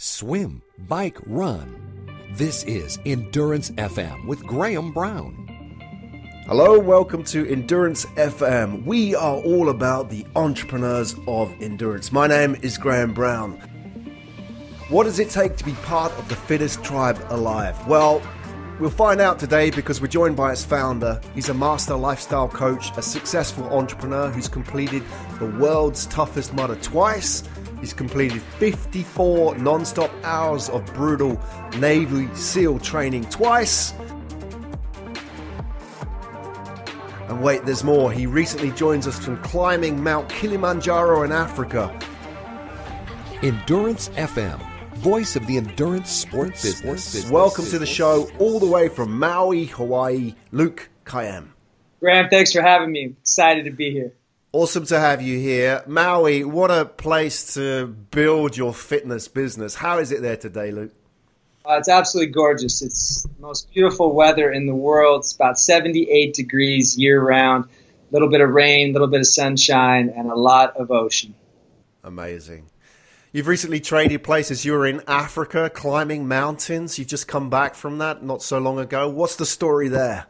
swim, bike, run. This is Endurance FM with Graham Brown. Hello, welcome to Endurance FM. We are all about the entrepreneurs of endurance. My name is Graham Brown. What does it take to be part of the fittest tribe alive? Well, we'll find out today because we're joined by its founder. He's a master lifestyle coach, a successful entrepreneur who's completed the world's toughest mudder twice. He's completed 54 non-stop hours of brutal Navy SEAL training twice. And wait, there's more. He recently joins us from climbing Mount Kilimanjaro in Africa. Endurance FM, voice of the endurance sports business. Welcome to the show, all the way from Maui, Hawaii, Luke Kayyem. Graham, thanks for having me. Excited to be here. Awesome to have you here. Maui, what a place to build your fitness business. How is it there today, Luke? It's absolutely gorgeous. It's the most beautiful weather in the world. It's about 78 degrees year-round, a little bit of rain, a little bit of sunshine, and a lot of ocean. Amazing. You've recently traded places. You were in Africa climbing mountains. You've just come back from that not so long ago. What's the story there?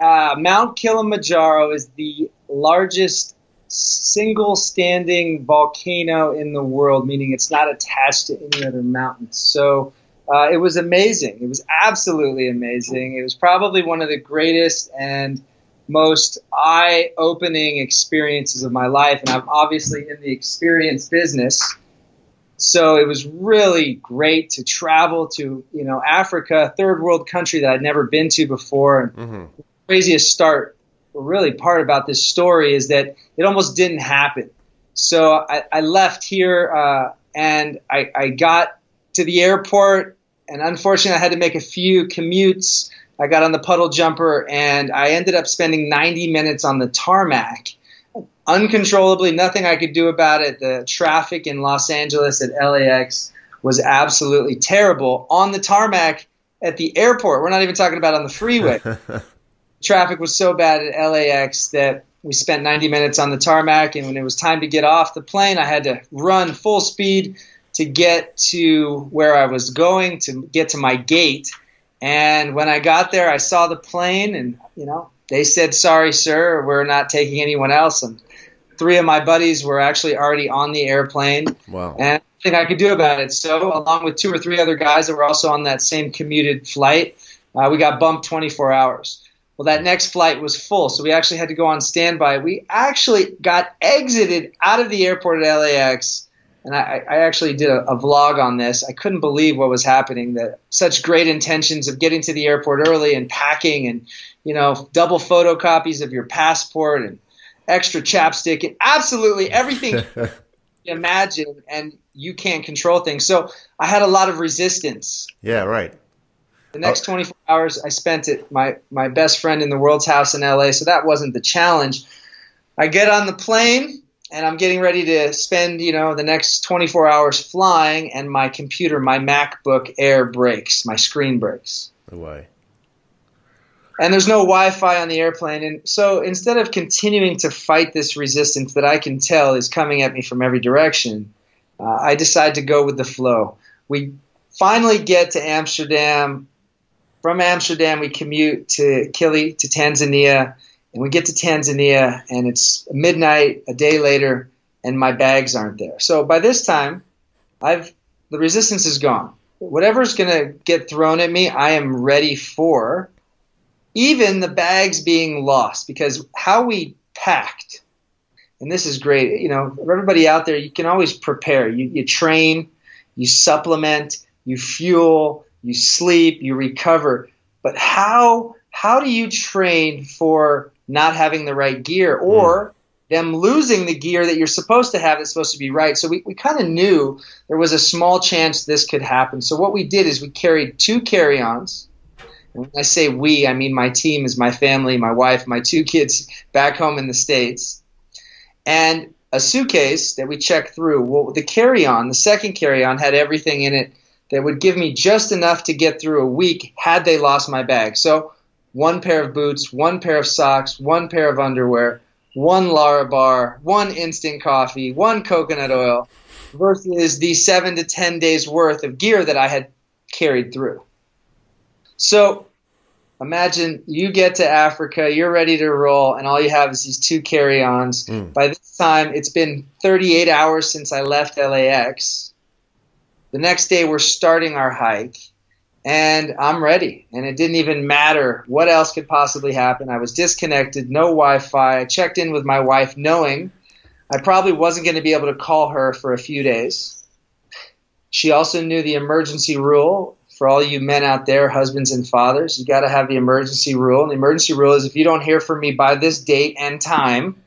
Mount Kilimanjaro is the largest single standing volcano in the world, meaning it's not attached to any other mountain. So it was amazing. It was absolutely amazing. It was probably one of the greatest and most eye-opening experiences of my life, and I'm obviously in the experience business. So it was really great to travel to, you know, Africa, third world country that I'd never been to before. And the craziest start, really part about this story is that it almost didn't happen. So I left here and I got to the airport, and unfortunately I had to make a few commutes. I got on the puddle jumper and I ended up spending 90 minutes on the tarmac uncontrollably. Nothing I could do about it. The traffic in Los Angeles at LAX was absolutely terrible on the tarmac at the airport. We're not even talking about on the freeway. Traffic was so bad at LAX that we spent 90 minutes on the tarmac, and when it was time to get off the plane, I had to run full speed to get to where I was going, to get to my gate. And when I got there, I saw the plane, and you know, they said, "Sorry, sir, we're not taking anyone else." And three of my buddies were actually already on the airplane. Wow. And nothing I could do about it. So along with two or three other guys that were also on that same commuted flight, we got bumped 24 hours. Well, that next flight was full, so we actually had to go on standby. We actually got exited out of the airport at LAX. And I actually did a vlog on this. I couldn't believe what was happening, that such great intentions of getting to the airport early and packing and, you know, double photocopies of your passport and extra chapstick and absolutely everything you imagine, and you can't control things. So I had a lot of resistance. Yeah, right. The next 24 hours I spent at my best friend in the world's house in LA, so that wasn't the challenge. I get on the plane, and I'm getting ready to spend, you know, the next 24 hours flying, and my computer, my MacBook Air breaks, my screen breaks. No way. And there's no Wi-Fi on the airplane. And so instead of continuing to fight this resistance that I can tell is coming at me from every direction, I decide to go with the flow. We finally get to Amsterdam. From Amsterdam, we commute to Kili, to Tanzania. And we get to Tanzania, and it's midnight, a day later, and my bags aren't there. So by this time, the resistance is gone. Whatever's going to get thrown at me, I am ready for, even the bags being lost, because how we packed, and this is great, you know, everybody out there, you can always prepare. You train, you supplement, you fuel, you sleep, you recover. But how do you train for not having the right gear or them losing the gear that you're supposed to have that's supposed to be right? So we kind of knew there was a small chance this could happen. So what we did is we carried two carry-ons. And when I say we, I mean my team is my family, my wife, my two kids back home in the States, and a suitcase that we checked through. Well, the carry-on, the second carry-on, had everything in it that would give me just enough to get through a week had they lost my bag. So one pair of boots, one pair of socks, one pair of underwear, one Lara bar, one instant coffee, one coconut oil, versus the 7 to 10 days worth of gear that I had carried through. So imagine you get to Africa, you're ready to roll, and all you have is these two carry-ons. By this time, it's been 38 hours since I left LAX. The next day, we're starting our hike, and I'm ready. And it didn't even matter what else could possibly happen. I was disconnected, no Wi-Fi. I checked in with my wife knowing I probably wasn't going to be able to call her for a few days. She also knew the emergency rule. For all you men out there, husbands and fathers, you got to have the emergency rule. And the emergency rule is if you don't hear from me by this date and time,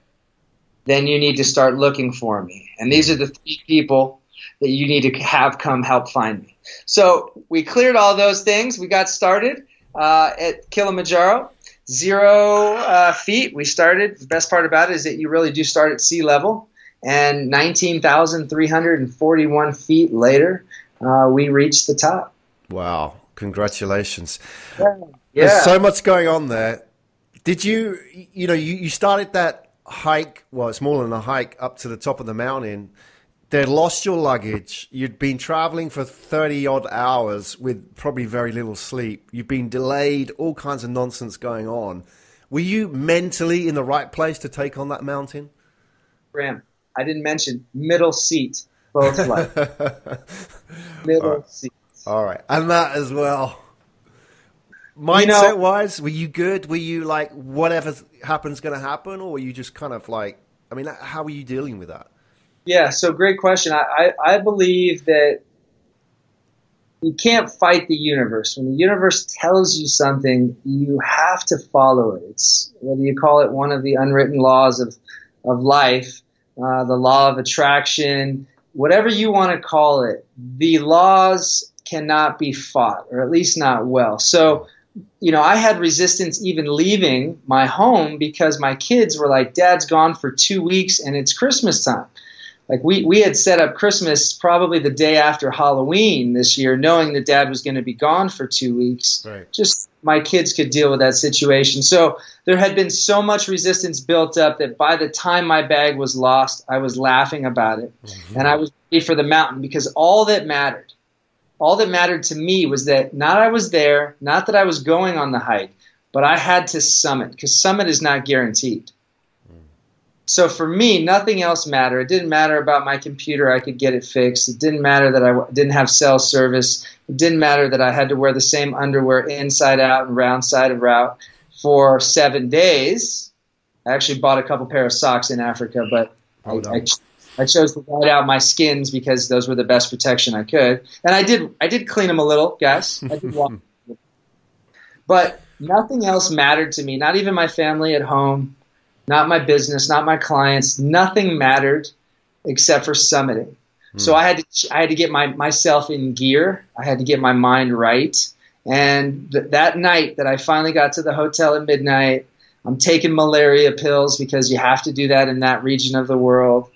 then you need to start looking for me. And these are the three people that you need to have come help find me. So we cleared all those things. We got started at Kilimanjaro, 0 feet. We started. The best part about it is that you really do start at sea level. And 19,341 feet later, we reached the top. Wow. Congratulations. Yeah. There's so much going on there. Did you, you started that hike, well, it's more than a hike, up to the top of the mountain. They'd lost your luggage. You'd been traveling for 30 odd hours with probably very little sleep. You've been delayed, all kinds of nonsense going on. Were you mentally in the right place to take on that mountain? Graham, I didn't mention middle seat, both flights. Middle seat. All right. And that as well. Mindset-wise, were you good? Were you like, whatever happens going to happen? Or were you just kind of like, I mean, how were you dealing with that? Yeah, so great question. I believe that you can't fight the universe. When the universe tells you something, you have to follow it. It's, whether you call it one of the unwritten laws of life, the law of attraction, whatever you want to call it, the laws cannot be fought, or at least not well. So, I had resistance even leaving my home because my kids were like, Dad's gone for 2 weeks and it's Christmas time. Like we had set up Christmas probably the day after Halloween this year, knowing that Dad was going to be gone for 2 weeks. Right. Just my kids could deal with that situation. So there had been so much resistance built up that by the time my bag was lost, I was laughing about it. Mm-hmm. And I was ready for the mountain because all that mattered to me was that not that I was going on the hike, but I had to summit because summit is not guaranteed. So for me, nothing else mattered. It didn't matter about my computer. I could get it fixed. It didn't matter that I didn't have cell service. It didn't matter that I had to wear the same underwear inside out and round side of route for 7 days. I actually bought a couple pair of socks in Africa, but I chose to white out my skins because those were the best protection I could. And I did clean them a little, guys. I did walk. But nothing else mattered to me, not even my family at home, not my business, not my clients. Nothing mattered except for summiting. So I had to get myself in gear. I had to get my mind right. And that night that I finally got to the hotel at midnight, I'm taking malaria pills because you have to do that in that region of the world.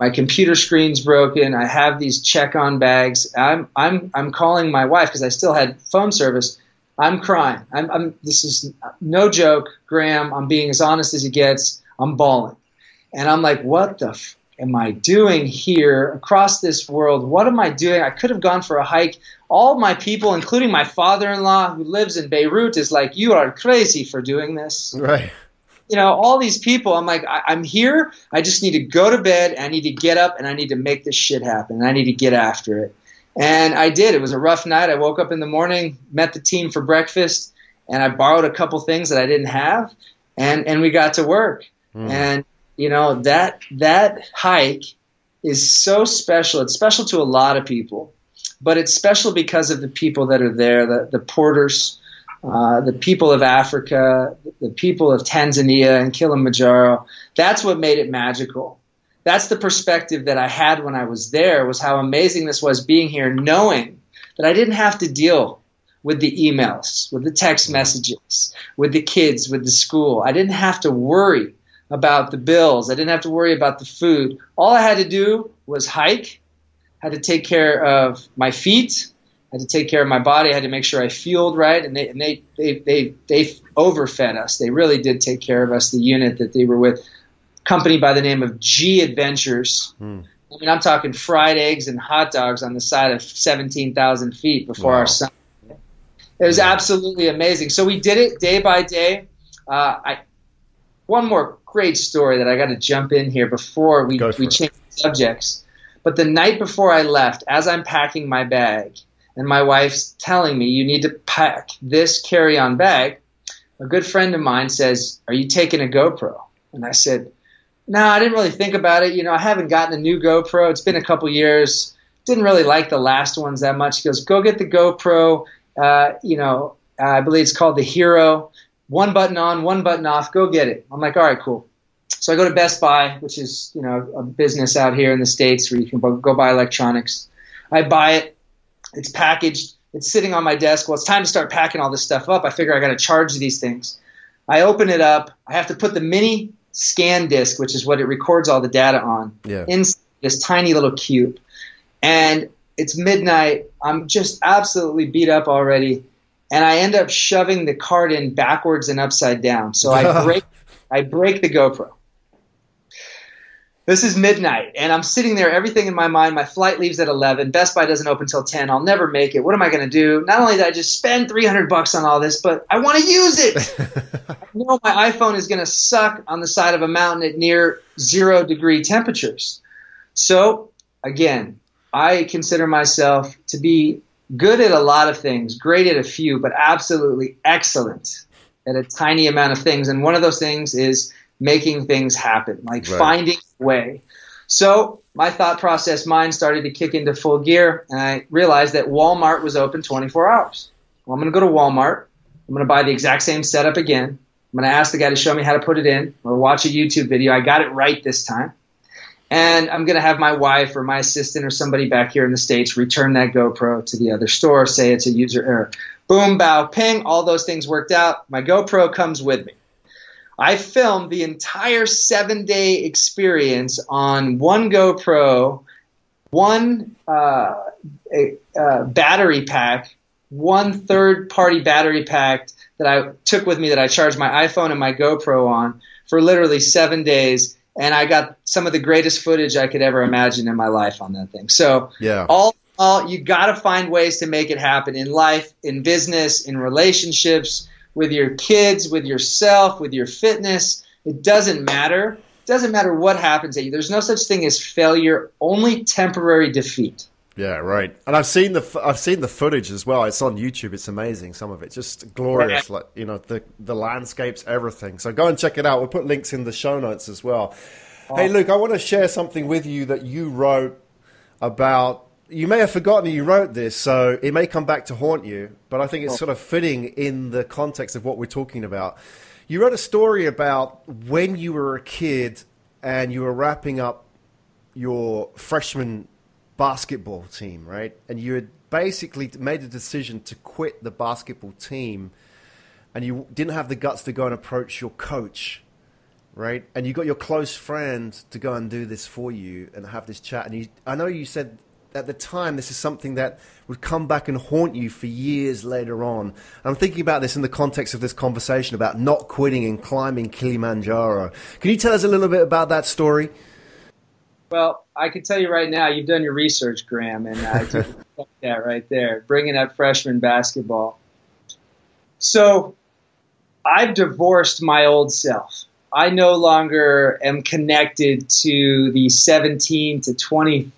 My computer screen's broken. I have these check-on bags. I'm calling my wife because I still had phone service. I'm crying. This is no joke, Graham. I'm being as honest as it gets. I'm bawling, and I'm like, what the f am I doing here across this world? What am I doing? I could have gone for a hike. All my people, including my father-in-law who lives in Beirut, is like, you are crazy for doing this, right? All these people, I'm like, I'm here. I just need to go to bed. I need to get up, and I need to make this shit happen. I need to get after it. And I did. It was a rough night. I woke up in the morning, met the team for breakfast, and I borrowed a couple things that I didn't have, and we got to work. And, that hike is so special. It's special to a lot of people, but it's special because of the people that are there, the porters, the people of Africa, the people of Tanzania and Kilimanjaro. That's what made it magical. That's the perspective that I had when I was there, was how amazing this was being here, knowing that I didn't have to deal with the emails, with the text messages, with the kids, with the school. I didn't have to worry about the bills. I didn't have to worry about the food. All I had to do was hike, had to take care of my feet, I had to take care of my body. I had to make sure I fueled right, and they overfed us. They really did take care of us. The unit that they were with, a company by the name of G Adventures, I mean, I'm talking fried eggs and hot dogs on the side of 17,000 feet before our sun. It was absolutely amazing. So we did it day by day. One more great story that I got to jump in here before we change subjects. But the night before I left, as I'm packing my bag, and my wife's telling me, you need to pack this carry-on bag, a good friend of mine says, are you taking a GoPro? And I said, no, I didn't really think about it. You know, I haven't gotten a new GoPro. It's been a couple years. Didn't really like the last ones that much. He goes, go get the GoPro. I believe it's called the Hero. One button on, one button off. Go get it. I'm like, all right, cool. So I go to Best Buy, which is, you know, a business out here in the States where you can go buy electronics. I buy it. It's packaged. It's sitting on my desk. Well, it's time to start packing all this stuff up. I figure I got to charge these things. I open it up. I have to put the mini scan disc, which is what it records all the data on, inside this tiny little cube. And it's midnight. I'm just absolutely beat up already. And I end up shoving the card in backwards and upside down. So I break the GoPro. This is midnight, and I'm sitting there, everything in my mind. My flight leaves at 11. Best Buy doesn't open till 10. I'll never make it. What am I going to do? Not only did I just spend $300 on all this, but I want to use it. I know my iPhone is going to suck on the side of a mountain at near 0 degree temperatures. So, again, I consider myself to be good at a lot of things, great at a few, but absolutely excellent at a tiny amount of things. And one of those things is making things happen, finding a way. So my thought process, mine started to kick into full gear, and I realized that Walmart was open 24 hours. Well, I'm going to go to Walmart. I'm going to buy the exact same setup again. I'm going to ask the guy to show me how to put it in or watch a YouTube video. I got it right this time. And I'm going to have my wife or my assistant or somebody back here in the States return that GoPro to the other store, say it's a user error. Boom, bow, ping, all those things worked out. My GoPro comes with me. I filmed the entire 7-day experience on one GoPro, one battery pack, one third-party battery pack that I took with me that I charged my iPhone and my GoPro on for literally 7 days, and I got some of the greatest footage I could ever imagine in my life on that thing. So all you got to find ways to make it happen in life, in business, in relationships, with your kids, with yourself, with your fitness. It doesn't matter. It doesn't matter what happens at you. There's no such thing as failure, only temporary defeat. Yeah, right. And I've seen the footage as well. It's on YouTube. It's amazing. Some of it just glorious, the landscapes, everything. So go and check it out. We'll put links in the show notes as well. Oh. Hey, Luke, I want to share something with you that you wrote about. You may have forgotten you wrote this, so it may come back to haunt you, but I think it's sort of fitting in the context of what we're talking about. You wrote a story about when you were a kid and you were wrapping up your freshman basketball team, right? And you had basically made a decision to quit the basketball team, and you didn't have the guts to go and approach your coach, right? And you got your close friend to go and do this for you and have this chat. And I know you said at the time, this is something that would come back and haunt you for years later on. I'm thinking about this in the context of this conversation about not quitting and climbing Kilimanjaro. Can you tell us a little bit about that story? Well, I can tell you right now, you've done your research, Graham, and I took that right there, bringing up freshman basketball. So I've divorced my old self. I no longer am connected to the 17 to 23.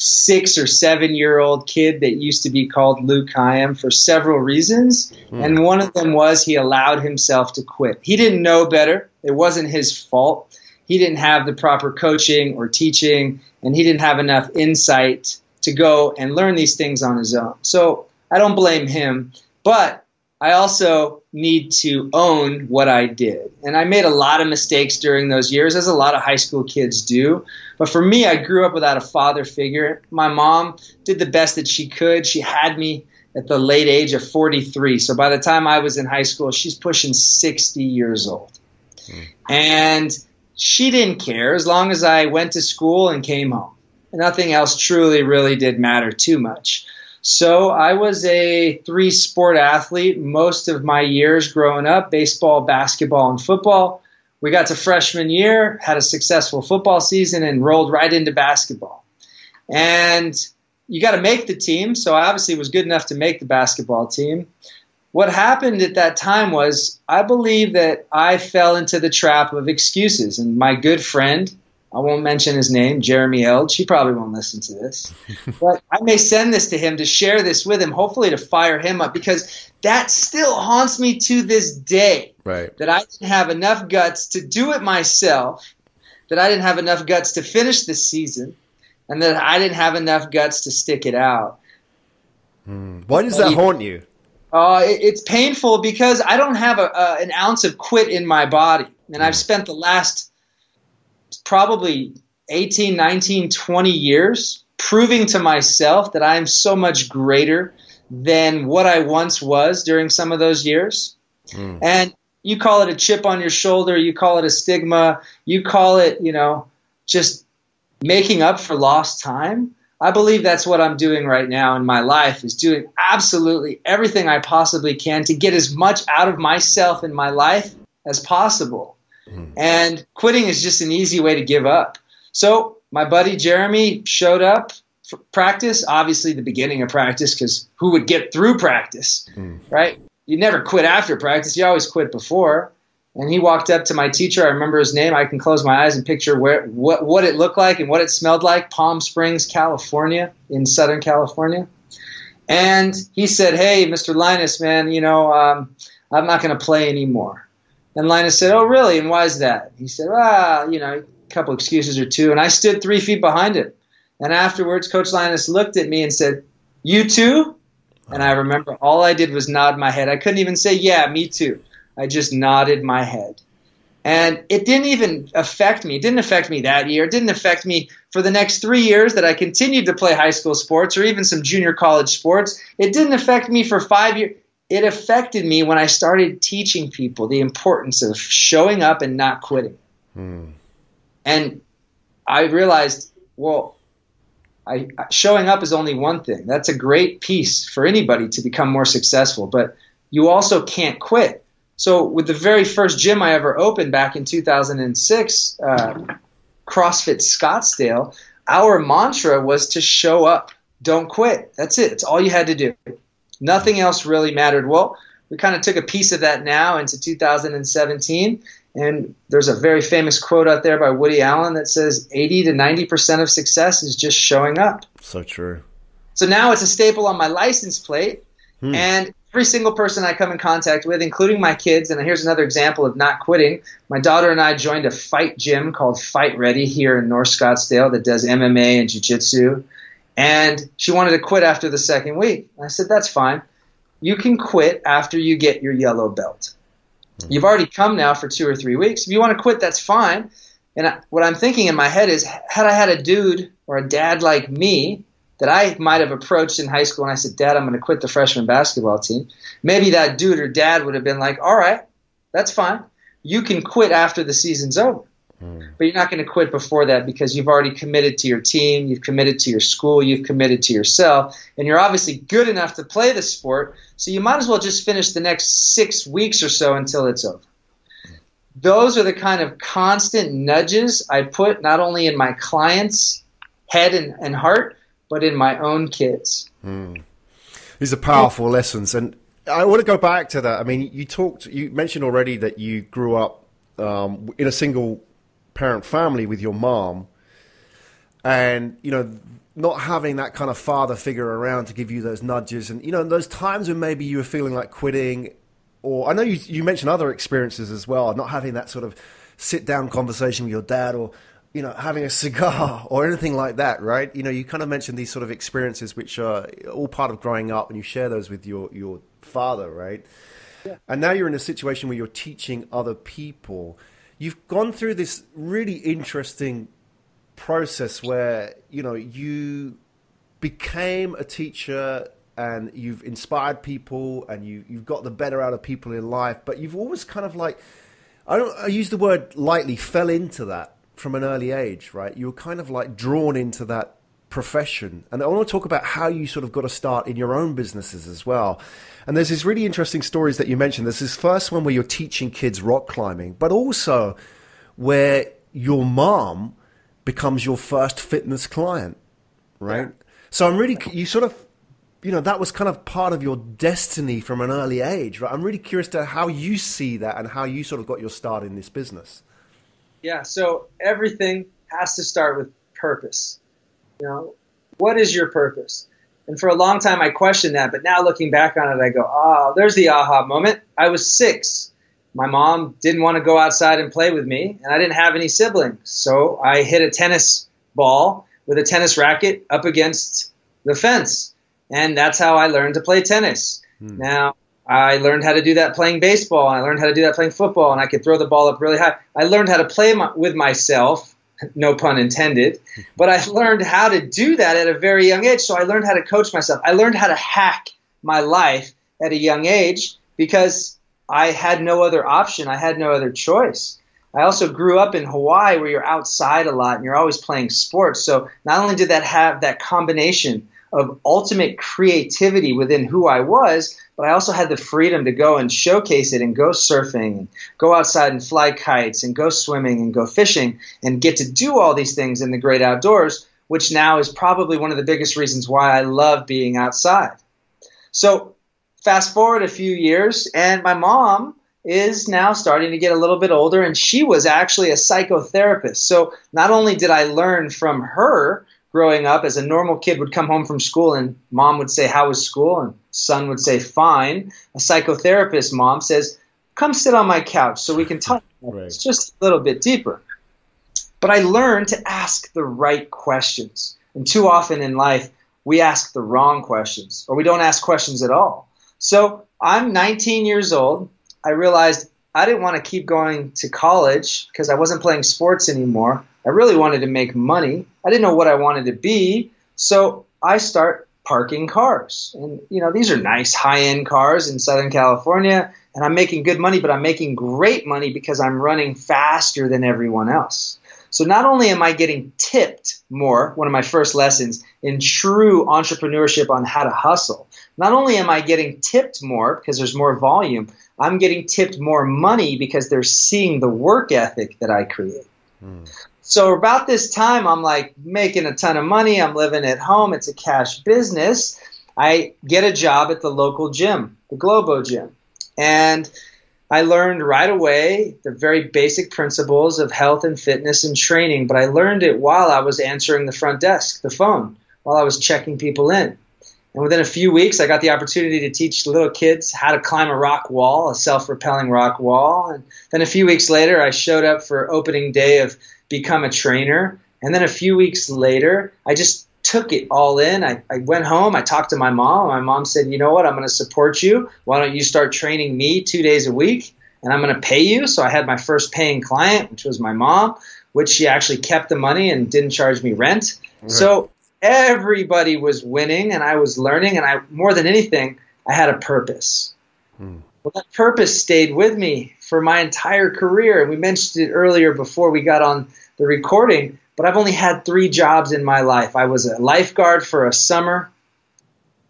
6 or 7 year old kid that used to be called Luke Kayyem for several reasons. And one of them was he allowed himself to quit. He didn't know better. It wasn't his fault. He didn't have the proper coaching or teaching, and he didn't have enough insight to go and learn these things on his own. So I don't blame him, but I also need to own what I did. And I made a lot of mistakes during those years, as a lot of high school kids do. But for me, I grew up without a father figure. My mom did the best that she could. She had me at the late age of 43. So by the time I was in high school, she's pushing 60 years old. And she didn't care as long as I went to school and came home. Nothing else truly, really did matter too much. So I was a 3-sport athlete most of my years growing up, baseball, basketball, and football. We got to freshman year, had a successful football season, and rolled right into basketball. And you got to make the team, so I obviously was good enough to make the basketball team. What happened at that time was I believe that I fell into the trap of excuses. And my good friend, I won't mention his name, Jeremy L. He probably won't listen to this. But I may send this to him to share this with him, hopefully to fire him up, because that still haunts me to this day. Right. That I didn't have enough guts to do it myself, that I didn't have enough guts to finish this season, and that I didn't have enough guts to stick it out. Why does that haunt you? It's painful because I don't have an ounce of quit in my body. And I've spent the last probably 18, 19, 20 years proving to myself that I am so much greater than what I once was during some of those years. And you call it a chip on your shoulder. You call it a stigma. You call it, you know, just making up for lost time. I believe that's what I'm doing right now in my life, is doing absolutely everything I possibly can to get as much out of myself in my life as possible. And quitting is just an easy way to give up. So my buddy Jeremy showed up for practice, obviously the beginning of practice, because who would get through practice, right? You never quit after practice. You always quit before. And he walked up to my teacher. I remember his name. I can close my eyes and picture what it looked like and what it smelled like, Palm Springs, California, in Southern California. And he said, "Hey, Mr. Linus, man, you know, I'm not going to play anymore." And Linus said, "Oh, really? And why is that?" He said, "Well, you know, a couple excuses or two." And I stood 3 feet behind him. And afterwards, Coach Linus looked at me and said, "You too?" And I remember all I did was nod my head. I couldn't even say, "Yeah, me too." I just nodded my head. And it didn't even affect me. It didn't affect me that year. It didn't affect me for the next 3 years that I continued to play high school sports or even some junior college sports. It didn't affect me for 5 years. It affected me when I started teaching people the importance of showing up and not quitting. And I realized, well, showing up is only one thing. That's a great piece for anybody to become more successful, but you also can't quit. So with the very first gym I ever opened back in 2006, CrossFit Scottsdale, our mantra was to show up, don't quit. That's it. It's all you had to do. Nothing else really mattered. Well, we kind of took a piece of that now into 2017, and there's a very famous quote out there by Woody Allen that says 80 to 90% of success is just showing up. So true. So now it's a staple on my license plate, and every single person I come in contact with, including my kids, and here's another example of not quitting. My daughter and I joined a fight gym called Fight Ready here in North Scottsdale that does MMA and jiu-jitsu, and she wanted to quit after the second week. I said, "That's fine. You can quit after you get your yellow belt. You've already come now for 2 or 3 weeks. If you want to quit, that's fine." And what I'm thinking in my head is, had I had a dude or a dad like me that I might have approached in high school and I said, "Dad, I'm going to quit the freshman basketball team," maybe that dude or dad would have been like, "All right, that's fine. You can quit after the season's over." But you're not going to quit before that because you've already committed to your team, you've committed to your school, you've committed to yourself, and you're obviously good enough to play the sport, so you might as well just finish the next 6 weeks or so until it's over. Those are the kind of constant nudges I put not only in my clients' head and heart, but in my own kids. These are powerful lessons. And I want to go back to that. I mean, you mentioned already that you grew up in a single parent family with your mom, and, you know, not having that kind of father figure around to give you those nudges. And, you know, those times when maybe you were feeling like quitting, or I know you mentioned other experiences as well, not having that sort of sit down conversation with your dad, or, you know, having a cigar or anything like that, right? You know, you kind of mentioned these sort of experiences which are all part of growing up, and you share those with your father, right? Yeah. And now you're in a situation where you're teaching other people. You've gone through this really interesting process where, you know, you became a teacher and you've inspired people and you've got the better out of people in life, but you've always kind of like, I use the word lightly, fell into that from an early age, right? You were kind of like drawn into that profession. And I want to talk about how you sort of got a start in your own businesses as well. And there's these really interesting stories that you mentioned. There's this first one where you're teaching kids rock climbing, but also where your mom becomes your first fitness client, right? Yeah. So I'm really, you sort of, you know, that was kind of part of your destiny from an early age, right? I'm really curious to how you see that and how you sort of got your start in this business. Yeah, so everything has to start with purpose. You know, what is your purpose? And for a long time I questioned that, but now looking back on it, I go, ah, oh, there's the aha moment. I was 6. My mom didn't want to go outside and play with me, and I didn't have any siblings. So I hit a tennis ball with a tennis racket up against the fence, and that's how I learned to play tennis. Hmm. Now, I learned how to do that playing baseball, and I learned how to do that playing football, and I could throw the ball up really high. I learned how to play with myself, no pun intended, but I learned how to do that at a very young age, so I learned how to coach myself. I learned how to hack my life at a young age because I had no other option. I had no other choice. I also grew up in Hawaii where you're outside a lot and you're always playing sports, so not only did that have that combination of ultimate creativity within who I was, but I also had the freedom to go and showcase it and go surfing, and go outside and fly kites and go swimming and go fishing and get to do all these things in the great outdoors, which now is probably one of the biggest reasons why I love being outside. So fast forward a few years, and my mom is now starting to get a little bit older, and she was actually a psychotherapist. So not only did I learn from her growing up, as a normal kid would come home from school and mom would say, how was school? And son would say, fine. A psychotherapist mom says, come sit on my couch so we can talk about right. It's just a little bit deeper. But I learned to ask the right questions. And too often in life, we ask the wrong questions, or we don't ask questions at all. So I'm 19 years old. I realized I didn't want to keep going to college because I wasn't playing sports anymore. I really wanted to make money. I didn't know what I wanted to be, so I start parking cars. And, you know, these are nice high-end cars in Southern California, and I'm making good money, but I'm making great money because I'm running faster than everyone else. So not only am I getting tipped more, one of my first lessons in true entrepreneurship on how to hustle, not only am I getting tipped more because there's more volume, I'm getting tipped more money because they're seeing the work ethic that I create. Mm. So about this time, I'm like making a ton of money. I'm living at home. It's a cash business. I get a job at the local gym, the Globo Gym. And I learned right away the very basic principles of health and fitness and training. But I learned it while I was answering the front desk, the phone, while I was checking people in. And within a few weeks, I got the opportunity to teach little kids how to climb a rock wall, a self-repelling rock wall. And then a few weeks later, I showed up for opening day of Become a Trainer. And then a few weeks later, I just took it all in. I went home. I talked to my mom. My mom said, you know what? I'm going to support you. Why don't you start training me 2 days a week? And I'm going to pay you. So I had my first paying client, which was my mom, which she actually kept the money and didn't charge me rent. Right. So everybody was winning, and I was learning. And I, more than anything, I had a purpose. Mm. Well, that purpose stayed with me for my entire career. And we mentioned it earlier before we got on the recording, but I've only had 3 jobs in my life. I was a lifeguard for a summer.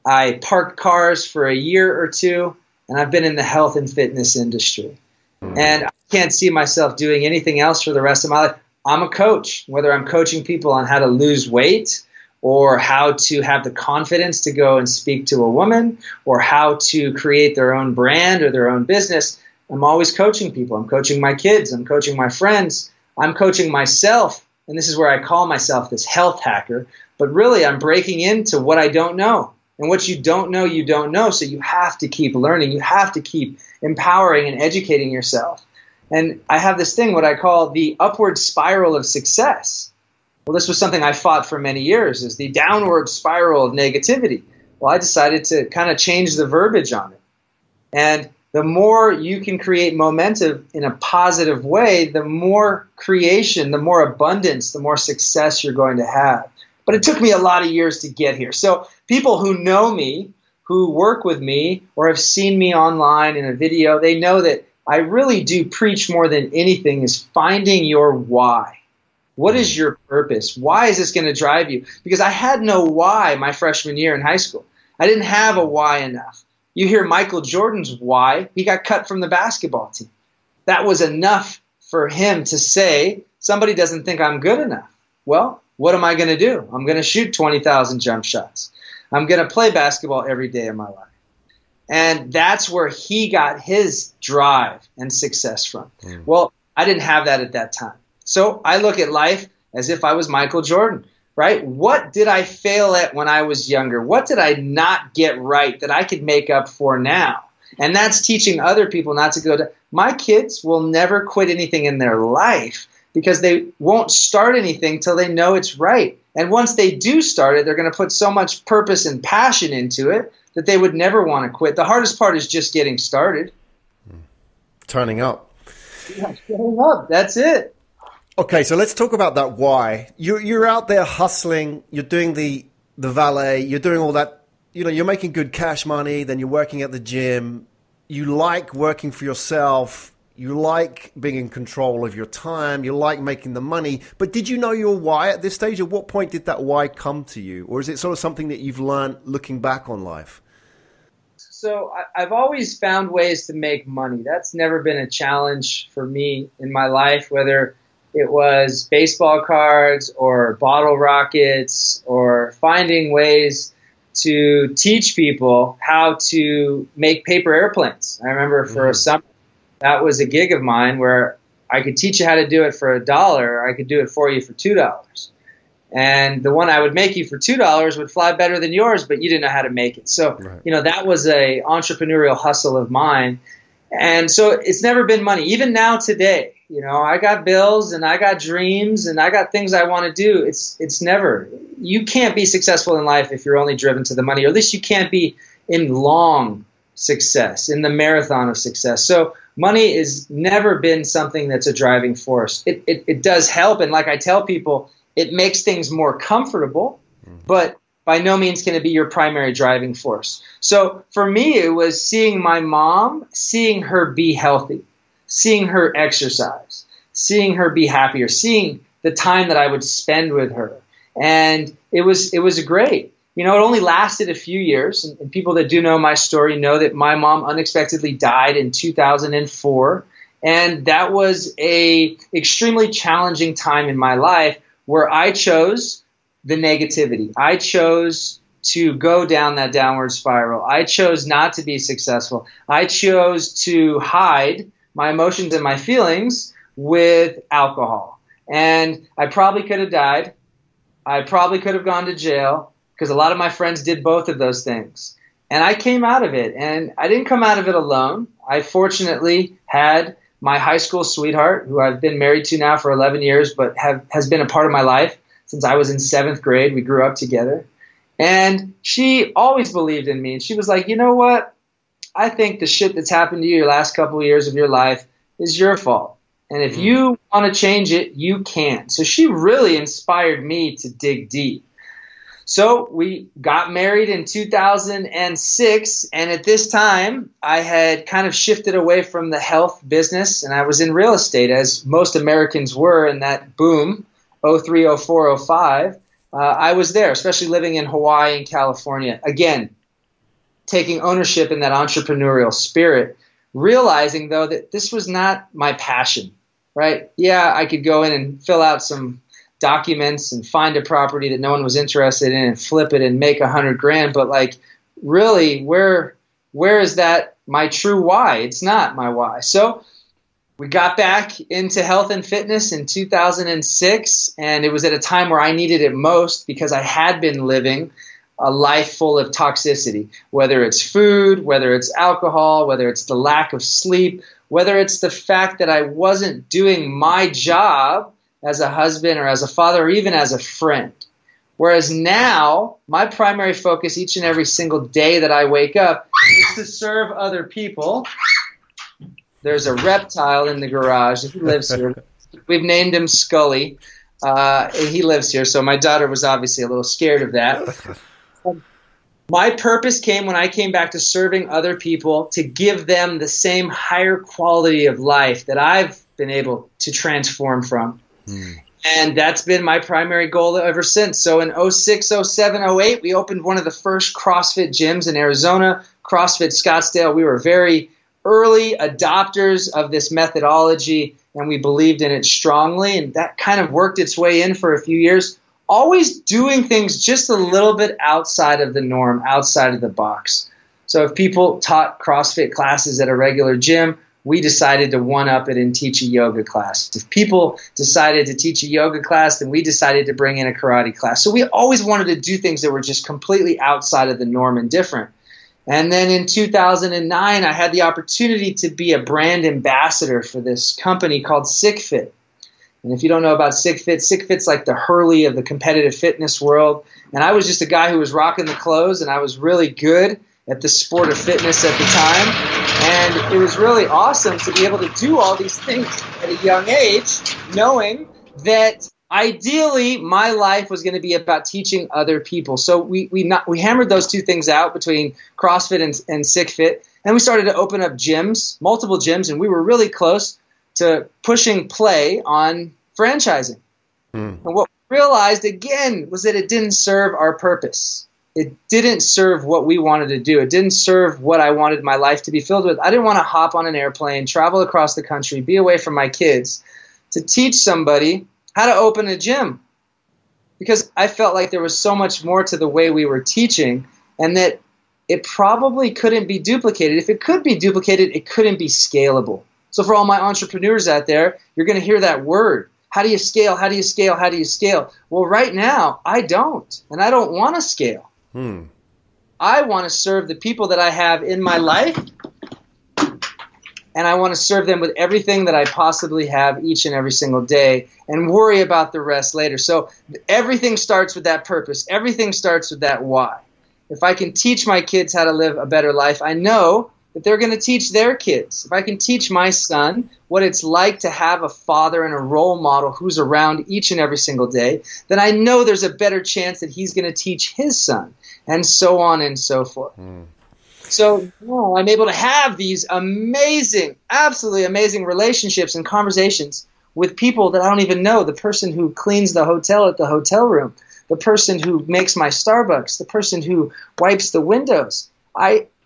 I parked cars for a year or two, and I've been in the health and fitness industry. And I can't see myself doing anything else for the rest of my life. I'm a coach, whether I'm coaching people on how to lose weight or how to have the confidence to go and speak to a woman or how to create their own brand or their own business. I'm always coaching people. I'm coaching my kids. I'm coaching my friends. I'm coaching myself, and this is where I call myself this health hacker, but really I'm breaking into what I don't know. And what you don't know, so you have to keep learning. You have to keep empowering and educating yourself. And I have this thing, what I call the upward spiral of success. Well, this was something I fought for many years, is the downward spiral of negativity. Well, I decided to kind of change the verbiage on it. And the more you can create momentum in a positive way, the more creation, the more abundance, the more success you're going to have. But it took me a lot of years to get here. So people who know me, who work with me, or have seen me online in a video, they know that I really do preach more than anything is finding your why. What is your purpose? Why is this going to drive you? Because I had no why my freshman year in high school. I didn't have a why enough. You hear Michael Jordan's why. He got cut from the basketball team. That was enough for him to say, somebody doesn't think I'm good enough. Well, what am I going to do? I'm going to shoot 20,000 jump shots. I'm going to play basketball every day of my life. And that's where he got his drive and success from. Mm. Well, I didn't have that at that time. So I look at life as if I was Michael Jordan, right? What did I fail at when I was younger? What did I not get right that I could make up for now? And that's teaching other people not to go to – my kids will never quit anything in their life because they won't start anything till they know it's right. And once they do start it, they're going to put so much purpose and passion into it that they would never want to quit. The hardest part is just getting started. Turning up. Yeah, turning up. That's it. Okay, so let's talk about that why. You're out there hustling. You're doing the valet. You're doing all that. You know, you're making good cash money. Then you're working at the gym. You like working for yourself. You like being in control of your time. You like making the money. But did you know your why at this stage? At what point did that why come to you? Or is it sort of something that you've learned looking back on life? So I've always found ways to make money. That's never been a challenge for me in my life, whether it was baseball cards or bottle rockets or finding ways to teach people how to make paper airplanes. I remember for a summer, that was a gig of mine where I could teach you how to do it for $1. I could do it for you for $2. And the one I would make you for $2 would fly better than yours, but you didn't know how to make it. So, you know, that was a entrepreneurial hustle of mine. And so it's never been money. Even now today, you know, I got bills and I got dreams and I got things I want to do. It's never, you can't be successful in life if you're only driven to the money, or at least you can't be in long success, in the marathon of success. So money has never been something that's a driving force. It does help, and like I tell people, it makes things more comfortable, but by no means can it be your primary driving force. So for me, it was seeing my mom, seeing her be healthy, seeing her exercise, seeing her be happier, seeing the time that I would spend with her. And it was great. You know, it only lasted a few years, and people that do know my story know that my mom unexpectedly died in 2004, and that was a extremely challenging time in my life where I chose the negativity. I chose to go down that downward spiral. I chose not to be successful. I chose to hide my emotions and my feelings with alcohol, and I probably could have died. I probably could have gone to jail, because a lot of my friends did both of those things. And I came out of it, and I didn't come out of it alone. I fortunately had my high school sweetheart, who I've been married to now for 11 years, but has been a part of my life since I was in 7th grade. We grew up together. And she always believed in me, and she was like, you know what? I think the shit that's happened to you the last couple of years of your life is your fault. And if you want to change it, you can. So she really inspired me to dig deep. So we got married in 2006, and at this time I had kind of shifted away from the health business, and I was in real estate, as most Americans were in that boom, 03, 04, 05. I was there, especially living in Hawaii and California. Again, taking ownership in that entrepreneurial spirit, realizing though that this was not my passion, right? Yeah, I could go in and fill out some documents and find a property that no one was interested in and flip it and make $100,000. But like, really, where is that my true why? It's not my why. So we got back into health and fitness in 2006. And it was at a time where I needed it most, because I had been living a life full of toxicity, whether it's food, whether it's alcohol, whether it's the lack of sleep, whether it's the fact that I wasn't doing my job as a husband or as a father or even as a friend. Whereas now, my primary focus each and every single day that I wake up is to serve other people. There's a reptile in the garage. He lives here. We've named him Scully. He lives here, so my daughter was obviously a little scared of that. My purpose came when I came back to serving other people, to give them the same higher quality of life that I've been able to transform from. And that's been my primary goal ever since. So in 06, 07, 08, we opened one of the first CrossFit gyms in Arizona, CrossFit Scottsdale. We were very early adopters of this methodology, and we believed in it strongly. And that kind of worked its way in for a few years, always doing things just a little bit outside of the norm, outside of the box. So if people taught CrossFit classes at a regular gym, we decided to one-up it and teach a yoga class. If people decided to teach a yoga class, then we decided to bring in a karate class. So we always wanted to do things that were just completely outside of the norm and different. And then in 2009, I had the opportunity to be a brand ambassador for this company called SickFit. And if you don't know about SickFit, SickFit's like the Hurley of the competitive fitness world. And I was just a guy who was rocking the clothes, and I was really good at the sport of fitness at the time. And it was really awesome to be able to do all these things at a young age, knowing that ideally my life was going to be about teaching other people. So we hammered those two things out between CrossFit and SickFit. And we started to open up gyms, multiple gyms, and we were really close to pushing play on franchising. Mm. And what we realized, again, was that it didn't serve our purpose. It didn't serve what we wanted to do. It didn't serve what I wanted my life to be filled with. I didn't want to hop on an airplane, travel across the country, be away from my kids to teach somebody how to open a gym, because I felt like there was so much more to the way we were teaching, and that it probably couldn't be duplicated. If it could be duplicated, it couldn't be scalable. So for all my entrepreneurs out there, you're going to hear that word. How do you scale? How do you scale? How do you scale? Well, right now, I don't, and I don't want to scale. Hmm. I want to serve the people that I have in my life, and I want to serve them with everything that I possibly have each and every single day, and worry about the rest later. So everything starts with that purpose. Everything starts with that why. If I can teach my kids how to live a better life, I know that they're going to teach their kids. If I can teach my son what it's like to have a father and a role model who's around each and every single day, then I know there's a better chance that he's going to teach his son, and so on and so forth. Mm. So well, I'm able to have these amazing, absolutely amazing relationships and conversations with people that I don't even know. The person who cleans the hotel at the hotel room, the person who makes my Starbucks, the person who wipes the windows.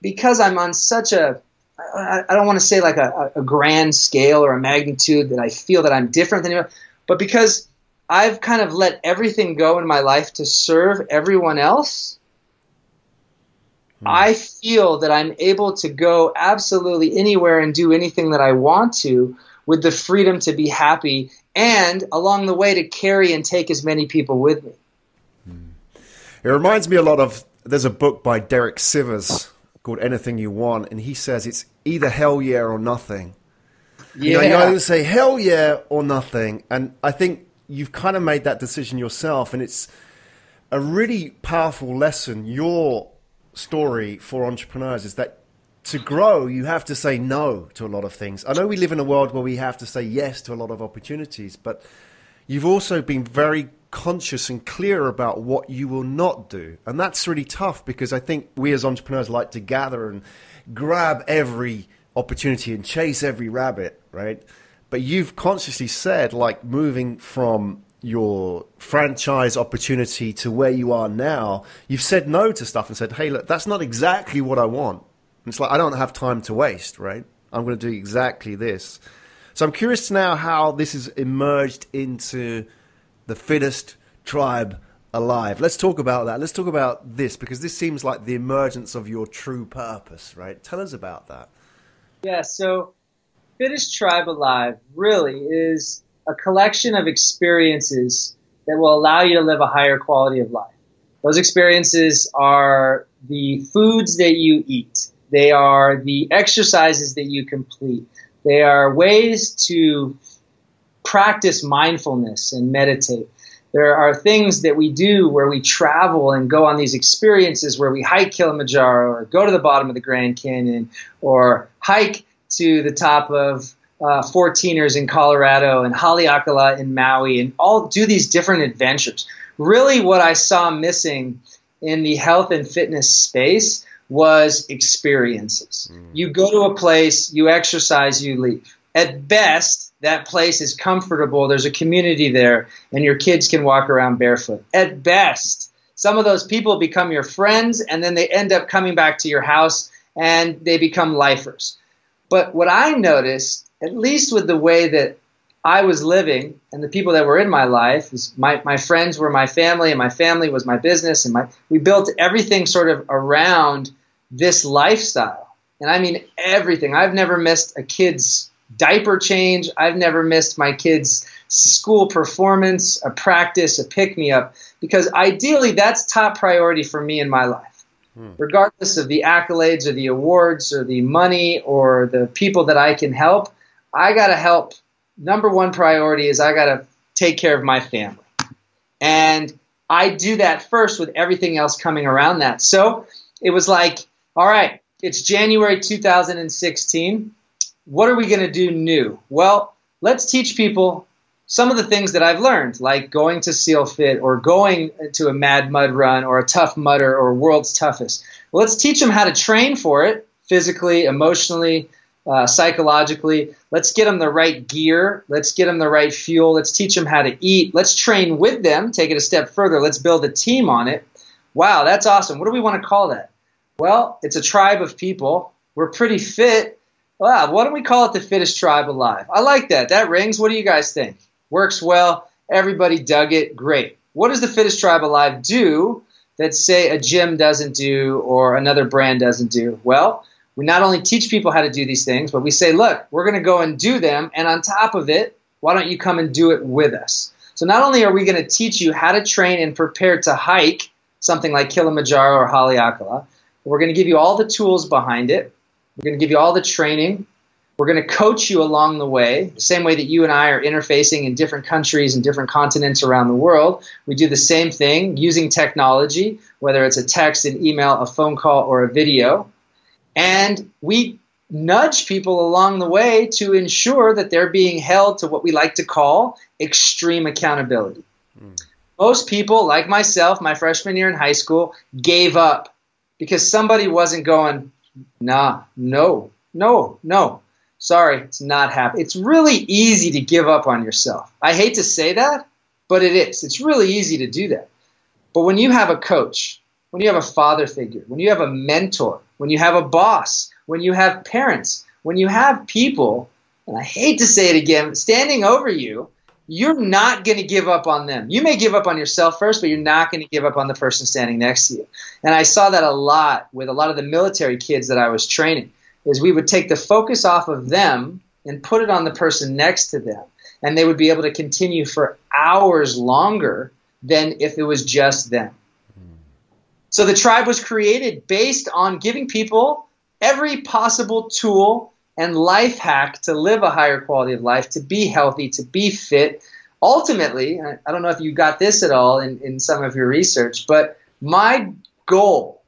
Because I'm on such a, I don't want to say like a grand scale or a magnitude that I feel that I'm different than anyone, but because I've kind of let everything go in my life to serve everyone else, I feel that I'm able to go absolutely anywhere and do anything that I want to, with the freedom to be happy, and along the way to carry and take as many people with me. It reminds me a lot of, there's a book by Derek Sivers called Anything You Want, and he says it's either hell yeah or nothing. Yeah. You know, you either say hell yeah or nothing, and I think you've kind of made that decision yourself, and it's a really powerful lesson. Your story for entrepreneurs is that to grow, you have to say no to a lot of things. I know we live in a world where we have to say yes to a lot of opportunities, but you've also been very conscious and clear about what you will not do. And that's really tough, because I think we as entrepreneurs like to gather and grab every opportunity and chase every rabbit, right? But you've consciously said, like, moving from your franchise opportunity to where you are now, you've said no to stuff and said, hey, look, that's not exactly what I want. And it's like, I don't have time to waste, right? I'm going to do exactly this. So I'm curious to know how this has emerged into the Fittest Tribe Alive. Let's talk about that. Let's talk about this, because this seems like the emergence of your true purpose, right? Tell us about that. Yeah, so Fittest Tribe Alive really is a collection of experiences that will allow you to live a higher quality of life. Those experiences are the foods that you eat. They are the exercises that you complete. They are ways to practice mindfulness and meditate. There are things that we do where we travel and go on these experiences where we hike Kilimanjaro or go to the bottom of the Grand Canyon or hike to the top of 14ers in Colorado and Haleakala in Maui, and all do these different adventures. Really what I saw missing in the health and fitness space was experiences. Mm. You go to a place, you exercise, you leave. At best, that place is comfortable. There's a community there, and your kids can walk around barefoot. At best, some of those people become your friends, and then they end up coming back to your house, and they become lifers. But what I noticed, at least with the way that I was living and the people that were in my life, my friends were my family and my family was my business, and we built everything sort of around this lifestyle. And I mean everything. I've never missed a kid's diaper change. I've never missed my kid's school performance, a practice, a pick-me-up, because ideally that's top priority for me in my life, regardless of the accolades or the awards or the money or the people that I can help. I got to help. Number one priority is I got to take care of my family. And I do that first with everything else coming around that. So it was like, all right, it's January 2016. What are we going to do new? Well, let's teach people some of the things that I've learned, like going to SealFit or going to a Mad Mud Run or a Tough Mudder or World's Toughest. Well, let's teach them how to train for it physically, emotionally, psychologically. Let's get them the right gear. Let's get them the right fuel. Let's teach them how to eat. Let's train with them. Take it a step further. Let's build a team on it. Wow, that's awesome. What do we want to call that? Well, it's a tribe of people. We're pretty fit. Wow, why don't we call it the Fittest Tribe Alive? I like that. That rings. What do you guys think? Works well. Everybody dug it. Great. What does the Fittest Tribe Alive do that, say, a gym doesn't do or another brand doesn't do? Well, we not only teach people how to do these things, but we say, look, we're going to go and do them, and on top of it, why don't you come and do it with us? So not only are we going to teach you how to train and prepare to hike something like Kilimanjaro or Haleakala, we're going to give you all the tools behind it. We're going to give you all the training. We're going to coach you along the way, the same way that you and I are interfacing in different countries and different continents around the world. We do the same thing using technology, whether it's a text, an email, a phone call, or a video. And we nudge people along the way to ensure that they're being held to what we like to call extreme accountability. Most people, like myself, my freshman year in high school, gave up because somebody wasn't going, nah, no, sorry, it's not happening. It's really easy to give up on yourself. I hate to say that, but it is. It's really easy to do that. But when you have a coach, when you have a father figure, when you have a mentor, when you have a boss, when you have parents, when you have people, and I hate to say it again, standing over you, you're not going to give up on them. You may give up on yourself first, but you're not going to give up on the person standing next to you. And I saw that a lot with a lot of the military kids that I was training, is we would take the focus off of them and put it on the person next to them. And they would be able to continue for hours longer than if it was just them. So the tribe was created based on giving people every possible tool and life hack to live a higher quality of life, to be healthy, to be fit. Ultimately, I don't know if you got this at all in some of your research, but my goal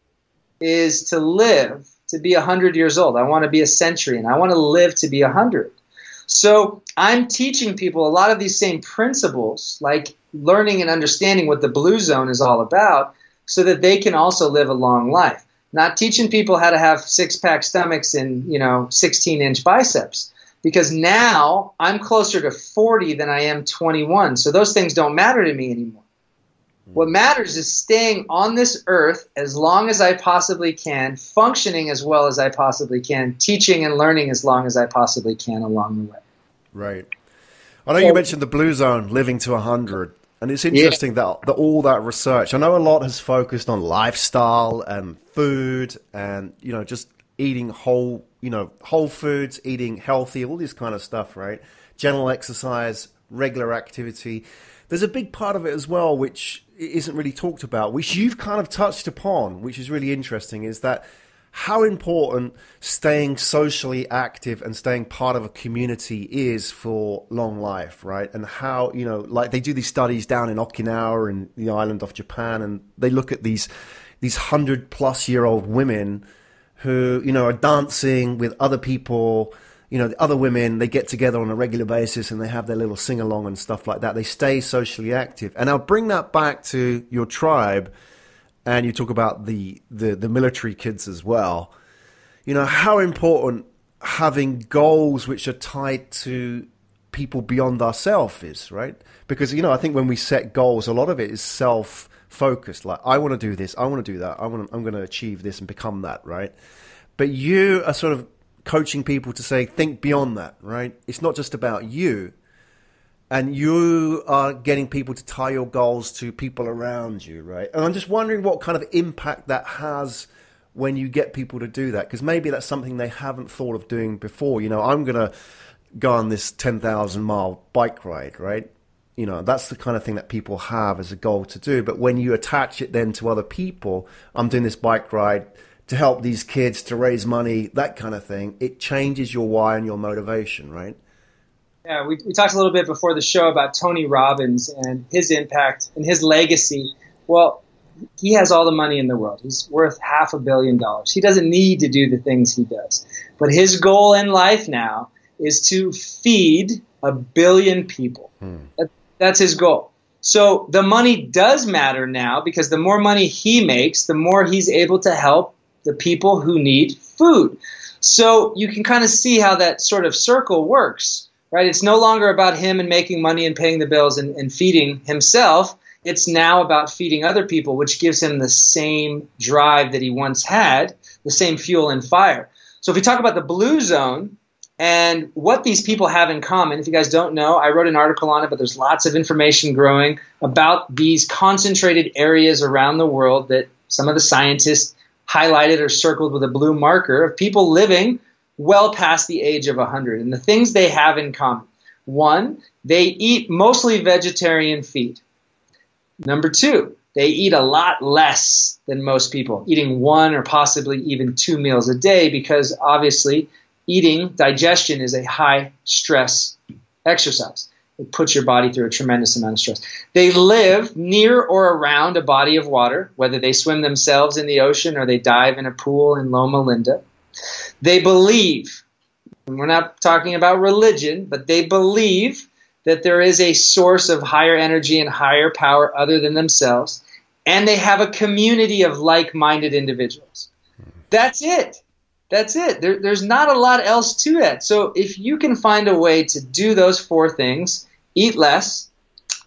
is to live to be 100 years old. I want to be a centurion. I want to live to be 100. So I'm teaching people a lot of these same principles, like learning and understanding what the blue zone is all about, so that they can also live a long life. Not teaching people how to have six-pack stomachs and, 16-inch biceps, because now I'm closer to 40 than I am 21, so those things don't matter to me anymore. What matters is staying on this earth as long as I possibly can, functioning as well as I possibly can, teaching and learning as long as I possibly can along the way. Right. I know you mentioned the blue zone, living to 100. And it's interesting that all that research, I know a lot has focused on lifestyle and food and, just eating whole foods, eating healthy, all this kind of stuff, right? General exercise, regular activity. There's a big part of it as well, which isn't really talked about, which you've kind of touched upon, which is really interesting, is that how important staying socially active and staying part of a community is for long life, right? And how, like they do these studies down in Okinawa and the island of Japan, and they look at these 100-plus-year-old women who, are dancing with other people, the other women, they get together on a regular basis and they have their little sing-along and stuff like that. They stay socially active. And I'll bring that back to your tribe. And you talk about the military kids as well. How important having goals which are tied to people beyond ourselves is, right? Because, I think when we set goals, a lot of it is self-focused. Like, I want to do this, I want to do that, I'm going to achieve this and become that, right? But you are sort of coaching people to say, think beyond that, right? It's not just about you, And you are getting people to tie your goals to people around you, right? And I'm just wondering what kind of impact that has when you get people to do that, because maybe that's something they haven't thought of doing before. You know, I'm going to go on this 10,000-mile bike ride, right? You know, that's the kind of thing that people have as a goal to do. But when you attach it then to other people, I'm doing this bike ride to help these kids, to raise money, that kind of thing, it changes your why and your motivation, right? Yeah, we talked a little bit before the show about Tony Robbins and his impact and his legacy. Well, he has all the money in the world. He's worth $500 million. He doesn't need to do the things he does. But his goal in life now is to feed 1 billion people. That's his goal. So the money does matter now, because the more money he makes, the more he's able to help the people who need food. So you can kind of see how that sort of circle works. Right? It's no longer about him and making money and paying the bills and feeding himself. It's now about feeding other people, which gives him the same drive that he once had, the same fuel and fire. So if we talk about the blue zone and what these people have in common, if you guys don't know, I wrote an article on it, but there's lots of information growing about these concentrated areas around the world that some of the scientists highlighted or circled with a blue marker of people living well past the age of 100. And the things they have in common. 1, they eat mostly vegetarian feed. 2, they eat a lot less than most people, eating 1 or possibly even 2 meals a day, because obviously eating, digestion is a high stress exercise. It puts your body through a tremendous amount of stress. They live near or around a body of water, whether they swim themselves in the ocean or they dive in a pool in Loma Linda. They believe, and we're not talking about religion, but they believe that there is a source of higher energy and higher power other than themselves, and they have a community of like-minded individuals. That's it. That's it. There's not a lot else to it. So if you can find a way to do those 4 things, eat less,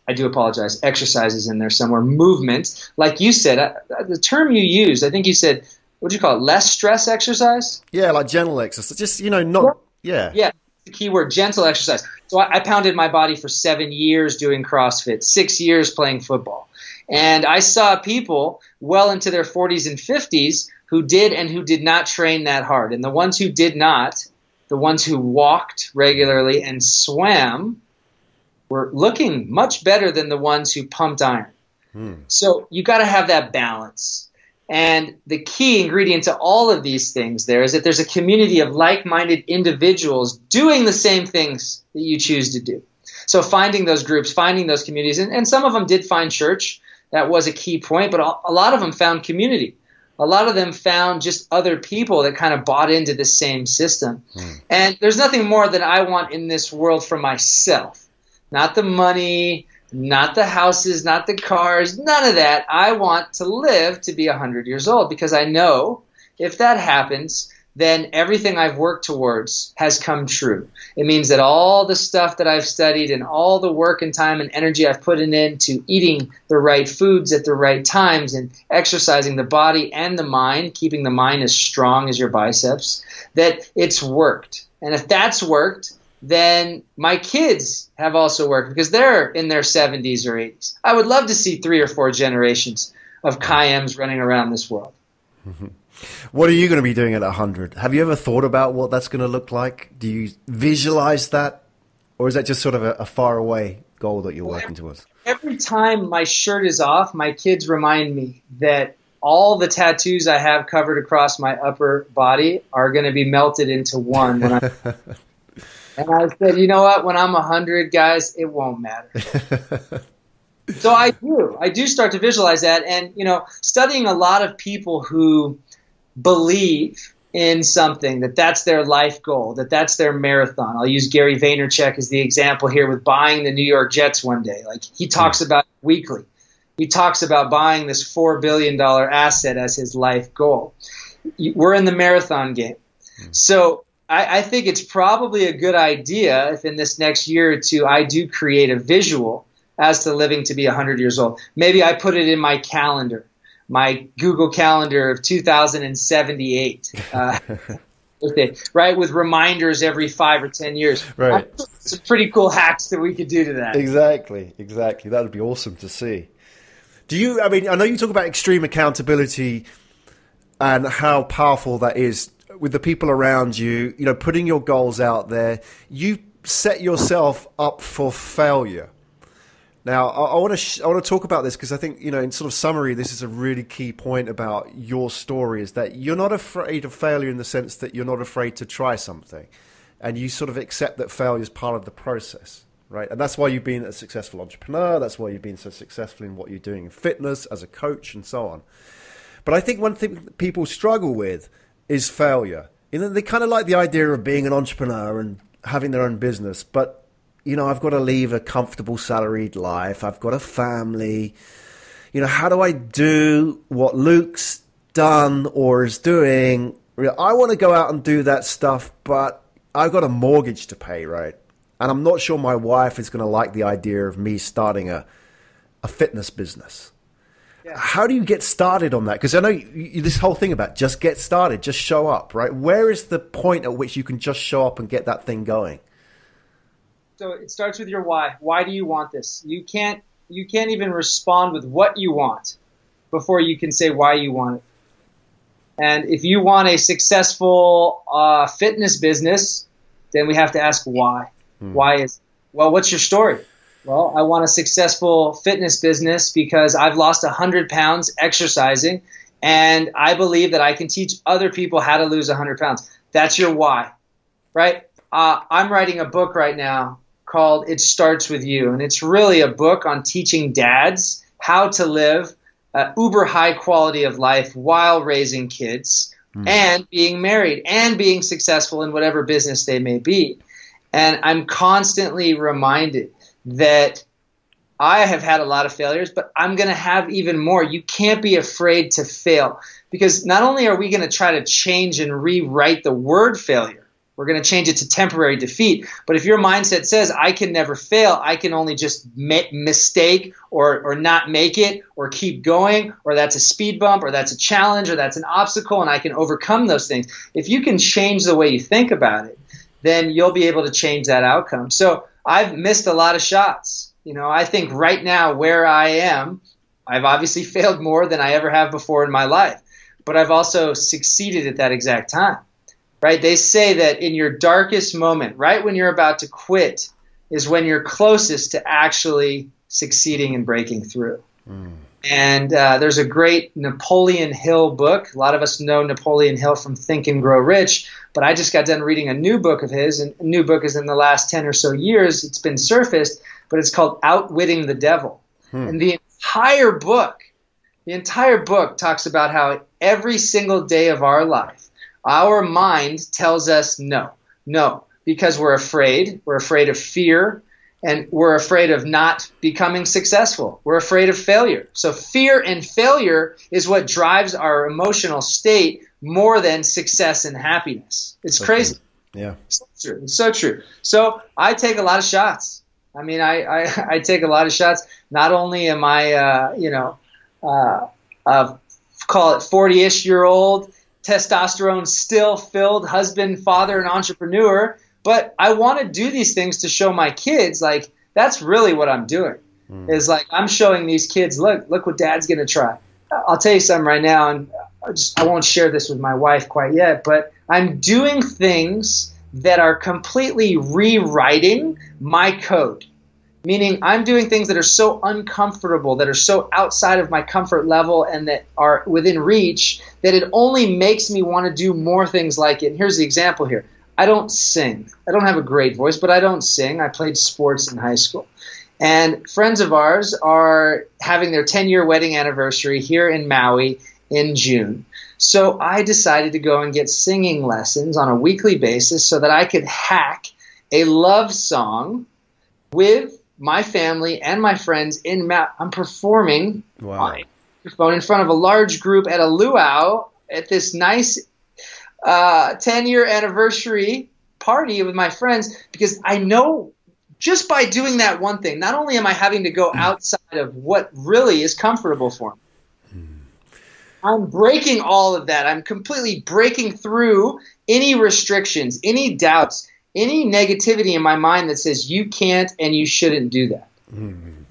I do apologize, exercise is in there somewhere, movement, like you said, the term you used, I think you said, what do you call it? Less stress exercise? Yeah, like gentle exercise. Just, you know, not, yeah. Yeah, the key word, gentle exercise. So I pounded my body for 7 years doing CrossFit, 6 years playing football. And I saw people well into their 40s and 50s who did and who did not train that hard. And the ones who did not, the ones who walked regularly and swam, were looking much better than the ones who pumped iron. So you got to have that balance. And the key ingredient to all of these things there is that there's a community of like-minded individuals doing the same things that you choose to do. So finding those groups, finding those communities, and some of them did find church. That was a key point, but a lot of them found community. A lot of them found just other people that kind of bought into the same system. And there's nothing more that I want in this world for myself. Not the money, not the houses, not the cars, none of that. I want to live to be 100 years old, because I know if that happens, then everything I've worked towards has come true. It means that all the stuff that I've studied and all the work and time and energy I've put into eating the right foods at the right times and exercising the body and the mind, keeping the mind as strong as your biceps, that it's worked. And if that's worked, then my kids have also worked, because they're in their 70s or 80s. I would love to see 3 or 4 generations of Kayyem's running around this world. What are you going to be doing at 100? Have you ever thought about what that's going to look like? Do you visualize that? Or is that just sort of a faraway goal that you're working towards? Every time my shirt is off, my kids remind me that all the tattoos I have covered across my upper body are going to be melted into one when I'm And I said, you know what, when I'm 100, guys, it won't matter. So I do start to visualize that. And, you know, studying a lot of people who believe in something, that that's their life goal, that that's their marathon. I'll use Gary Vaynerchuk as the example here with buying the New York Jets one day. Like, he talks about it weekly. He talks about buying this $4 billion asset as his life goal. We're in the marathon game. So I think it's probably a good idea if in this next year or two I do create a visual as to living to be 100 years old. Maybe I put it in my calendar, my Google Calendar of 2078. birthday, right? With reminders every 5 or 10 years. Right. Some pretty cool hacks that we could do to that. Exactly, exactly. That would be awesome to see. Do you, I mean, I know you talk about extreme accountability and how powerful that is with the people around you, you know, putting your goals out there. You set yourself up for failure. Now, I want to talk about this because I think, you know, in sort of summary, this is a really key point about your story, is that you're not afraid of failure in the sense that you're not afraid to try something, and you sort of accept that failure is part of the process, right? And that's why you've been a successful entrepreneur. That's why you've been so successful in what you're doing in fitness, as a coach, and so on. But I think one thing people struggle with is failure. You know, they kind of like the idea of being an entrepreneur and having their own business, but you know, I've got to leave a comfortable salaried life. I've got a family. You know, how do I do what Luke's done or is doing? I want to go out and do that stuff, but I've got a mortgage to pay, right? And I'm not sure my wife is going to like the idea of me starting a fitness business. Yeah. How do you get started on that? Because I know you, this whole thing about just get started, just show up, right? Where is the point at which you can just show up and get that thing going? So it starts with your why. Why do you want this? You can't even respond with what you want before you can say why you want it. And if you want a successful fitness business, then we have to ask why. Mm. Why is, well, what's your story? Well, I want a successful fitness business because I've lost 100 pounds exercising, and I believe that I can teach other people how to lose 100 pounds. That's your why, right? I'm writing a book right now called It Starts With You, and it's really a book on teaching dads how to live uber high quality of life while raising kids and being married and being successful in whatever business they may be. And I'm constantly reminded that I have had a lot of failures, but I'm going to have even more. You can't be afraid to fail, because not only are we going to try to change and rewrite the word failure, we're going to change it to temporary defeat. But if your mindset says, I can never fail, I can only just mistake or not make it or keep going, or that's a speed bump or that's a challenge or that's an obstacle and I can overcome those things. If you can change the way you think about it, then you'll be able to change that outcome. So I've missed a lot of shots. You know, I think right now where I am, I've obviously failed more than I ever have before in my life, but I've also succeeded at that exact time. Right? They say that in your darkest moment, right when you're about to quit, is when you're closest to actually succeeding and breaking through. Mm. And there's a great Napoleon Hill book. A lot of us know Napoleon Hill from Think and Grow Rich, but I just got done reading a new book of his, and a new book is in the last 10 or so years. It's been surfaced, but it's called Outwitting the Devil. Mm. And the entire book talks about how every single day of our life, our mind tells us no, because we're afraid. We're afraid of fear, and we're afraid of not becoming successful. We're afraid of failure. So fear and failure is what drives our emotional state more than success and happiness. It's crazy. Yeah. It's so true. So I take a lot of shots. I mean, I take a lot of shots. Not only am I, call it 40-ish year old, testosterone still filled husband, father, and entrepreneur, but I want to do these things to show my kids, like, that's really what I'm doing. Mm. Is like, I'm showing these kids, look what dad's going to try. I'll tell you something right now, and I won't share this with my wife quite yet, but I'm doing things that are completely rewriting my code. Meaning, I'm doing things that are so uncomfortable, that are so outside of my comfort level and that are within reach, that it only makes me want to do more things like it. And here's the example here. I don't sing. I don't have a great voice, but I don't sing. I played sports in high school. And friends of ours are having their 10-year wedding anniversary here in Maui in June. So I decided to go and get singing lessons on a weekly basis so that I could hack a love song with my family and my friends in Maui. I'm performing on microphone in front of a large group at a luau at this nice 10-year anniversary party with my friends, because I know just by doing that one thing, not only am I having to go outside of what really is comfortable for me. I'm breaking all of that. I'm completely breaking through any restrictions, any doubts, any negativity in my mind that says you can't and you shouldn't do that. Mm-hmm.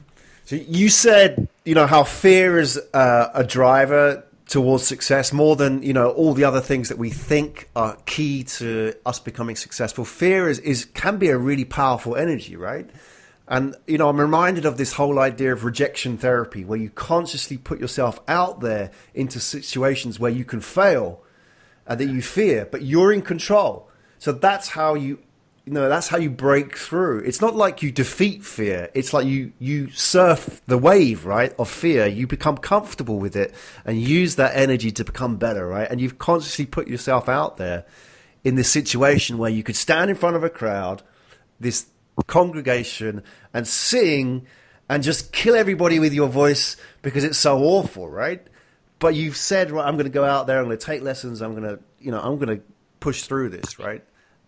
So you said, you know, how fear is a driver towards success more than, you know, all the other things that we think are key to us becoming successful. Fear can be a really powerful energy, right? And, you know, I'm reminded of this whole idea of rejection therapy, where you consciously put yourself out there into situations where you can fail and that you fear, but you're in control. So that's how you break through. It's not like you defeat fear. It's like you surf the wave, right, of fear. You become comfortable with it and use that energy to become better, right? And you've consciously put yourself out there in this situation where you could stand in front of a crowd, this congregation, and sing and just kill everybody with your voice because it's so awful, right? But you've said, right, I'm going to go out there, I'm going to take lessons, I'm going to push through this, right?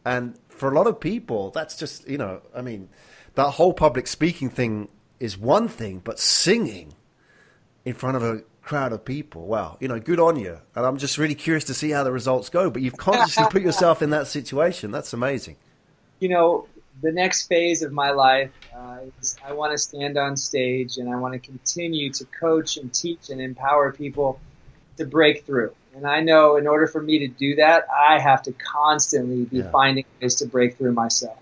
And for a lot of people, that's just, you know, I mean, that whole public speaking thing is one thing, but singing in front of a crowd of people, wow, you know, good on you. And I'm just really curious to see how the results go, but you've consciously put yourself in that situation. That's amazing. You know, the next phase of my life is I want to stand on stage and I want to continue to coach and teach and empower people to break through. And I know in order for me to do that, I have to constantly be finding ways to break through myself.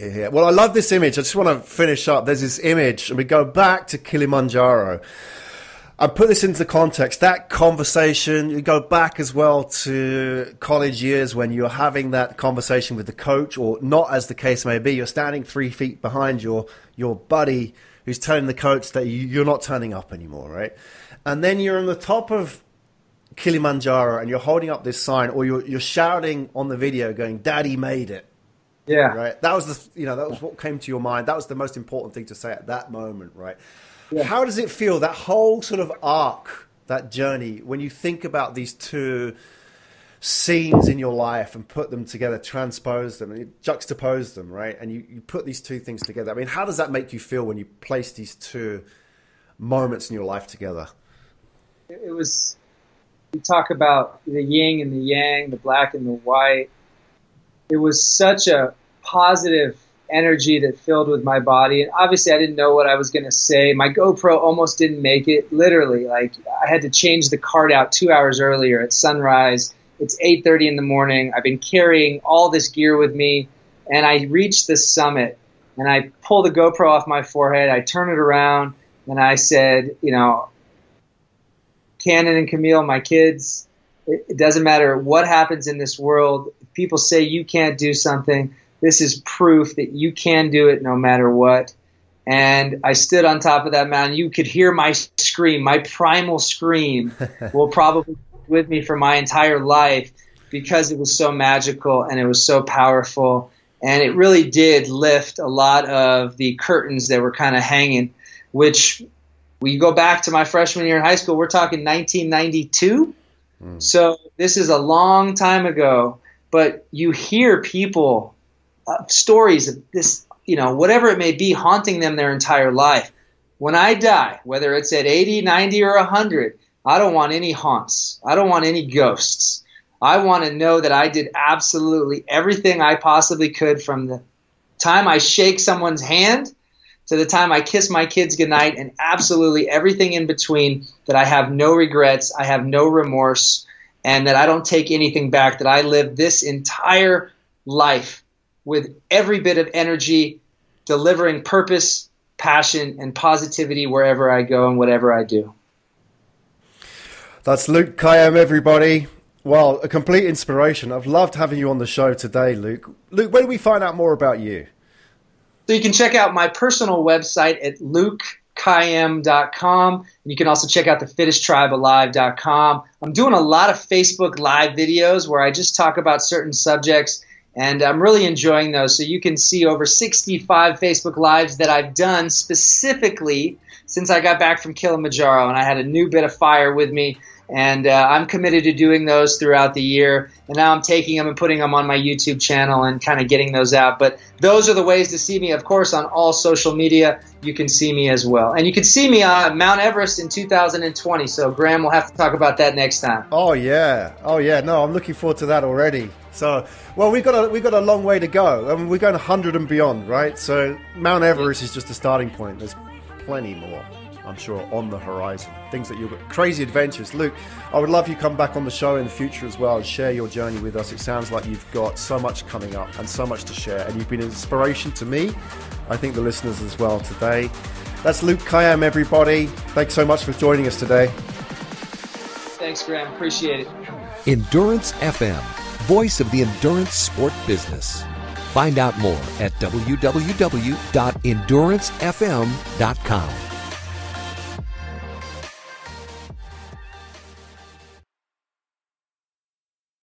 Yeah. Well, I love this image. I just want to finish up. There's this image, and we go back to Kilimanjaro. I put this into context, that conversation. You go back as well to college years when you're having that conversation with the coach, or not, as the case may be. You're standing 3 feet behind your buddy who's telling the coach that you're not turning up anymore, right? And then you're on the top of Kilimanjaro and you're holding up this sign, or you're shouting on the video going, "Daddy made it." Yeah. Right. That was that was what came to your mind. That was the most important thing to say at that moment, right? Yeah. How does it feel, that whole sort of arc, that journey, when you think about these two scenes in your life and put them together, transpose them and juxtapose them, right? And you put these two things together. I mean, how does that make you feel when you place these two moments in your life together? It was... You talk about the yin and the yang, the black and the white. It was such a positive energy that filled with my body. And obviously I didn't know what I was going to say. My GoPro almost didn't make it, literally. Like, I had to change the cart out 2 hours earlier at sunrise. It's 8:30 in the morning. I've been carrying all this gear with me. And I reached the summit. And I pull the GoPro off my forehead. I turn it around. And I said, you know, Cannon and Camille, my kids, it doesn't matter what happens in this world. If people say you can't do something, this is proof that you can do it no matter what. And I stood on top of that mountain. You could hear my scream, my primal scream will probably be with me for my entire life, because it was so magical and it was so powerful. And it really did lift a lot of the curtains that were kind of hanging, which... We go back to my freshman year in high school. We're talking 1992. Mm. So this is a long time ago. But you hear people, stories of this, you know, whatever it may be, haunting them their entire life. When I die, whether it's at 80, 90, or 100, I don't want any haunts. I don't want any ghosts. I want to know that I did absolutely everything I possibly could, from the time I shake someone's hand to the time I kiss my kids goodnight, and absolutely everything in between, that I have no regrets, I have no remorse, and that I don't take anything back, that I live this entire life with every bit of energy, delivering purpose, passion, and positivity wherever I go and whatever I do. That's Luke Kayyem, everybody. Well, a complete inspiration. I've loved having you on the show today, Luke. Luke, where do we find out more about you? So you can check out my personal website at LukeKayyem.com. And you can also check out TheFittestTribeAlive.com. I'm doing a lot of Facebook Live videos where I just talk about certain subjects, and I'm really enjoying those. So you can see over 65 Facebook Lives that I've done specifically since I got back from Kilimanjaro, and I had a new bit of fire with me. And I'm committed to doing those throughout the year. And now I'm taking them and putting them on my YouTube channel and kind of getting those out. But those are the ways to see me. Of course, on all social media, you can see me as well. And you can see me on Mount Everest in 2020. So, Graham, we'll have to talk about that next time. Oh, yeah. Oh, yeah. No, I'm looking forward to that already. So, well, we've got a long way to go. I mean, we're going 100 and beyond, right? So Mount Everest is just a starting point. There's plenty more, I'm sure, on the horizon. Things that you've got, crazy adventures. Luke, I would love you come back on the show in the future as well and share your journey with us. It sounds like you've got so much coming up and so much to share, and you've been an inspiration to me, I think the listeners as well today. That's Luke Kayyem, everybody. Thanks so much for joining us today. Thanks, Graham. Appreciate it. Endurance FM, voice of the endurance sport business. Find out more at www.endurancefm.com.